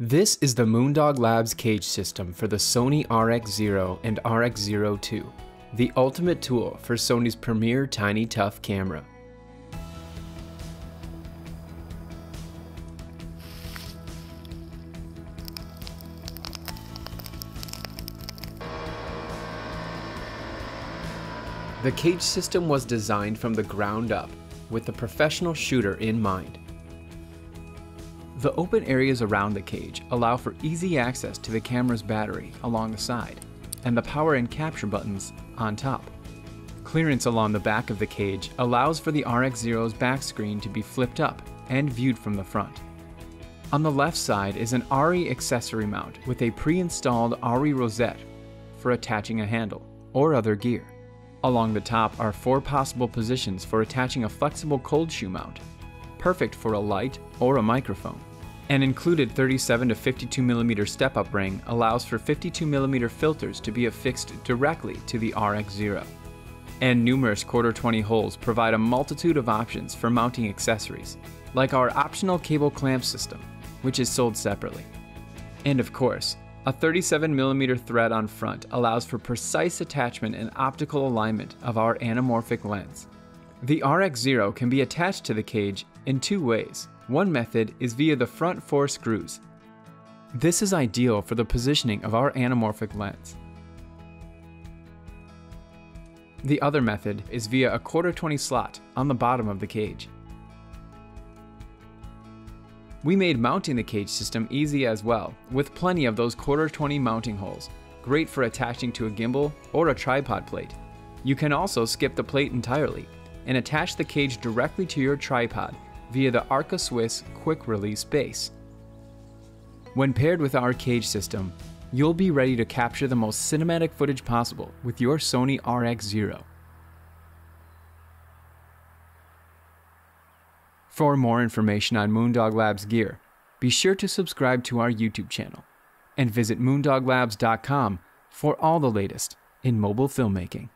This is the Moondog Labs cage system for the Sony RX0 and RX0 II, the ultimate tool for Sony's premier tiny tough camera. The cage system was designed from the ground up with the professional shooter in mind. The open areas around the cage allow for easy access to the camera's battery along the side and the power and capture buttons on top. Clearance along the back of the cage allows for the RX0's back screen to be flipped up and viewed from the front. On the left side is an ARRI accessory mount with a pre-installed ARRI rosette for attaching a handle or other gear. Along the top are four possible positions for attaching a flexible cold shoe mount, perfect for a light or a microphone. An included 37 to 52 mm step-up ring allows for 52 mm filters to be affixed directly to the RX0. And numerous 1/4-20 holes provide a multitude of options for mounting accessories, like our optional cable clamp system, which is sold separately. And of course, a 37 mm thread on front allows for precise attachment and optical alignment of our anamorphic lens. The RX0 can be attached to the cage in two ways. One method is via the front four screws. This is ideal for the positioning of our anamorphic lens. The other method is via a 1/4-20 slot on the bottom of the cage. We made mounting the cage system easy as well, with plenty of those 1/4-20 mounting holes, great for attaching to a gimbal or a tripod plate. You can also skip the plate entirely and attach the cage directly to your tripod via the Arca Swiss quick release base. When paired with our cage system, you'll be ready to capture the most cinematic footage possible with your Sony RX0. For more information on Moondog Labs gear, be sure to subscribe to our YouTube channel and visit moondoglabs.com for all the latest in mobile filmmaking.